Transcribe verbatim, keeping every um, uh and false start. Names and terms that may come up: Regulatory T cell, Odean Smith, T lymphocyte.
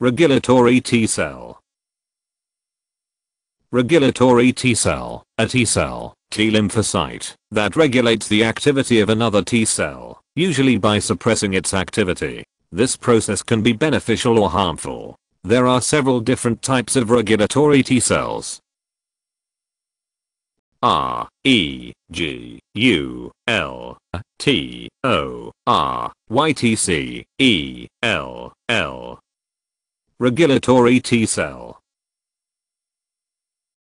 Regulatory T cell. Regulatory T cell, a T cell, T lymphocyte, that regulates the activity of another T cell, usually by suppressing its activity. This process can be beneficial or harmful. There are several different types of regulatory T cells. R, E, G, U, L, T, O, R, Y, T, C, E, L, L. Regulatory T cell.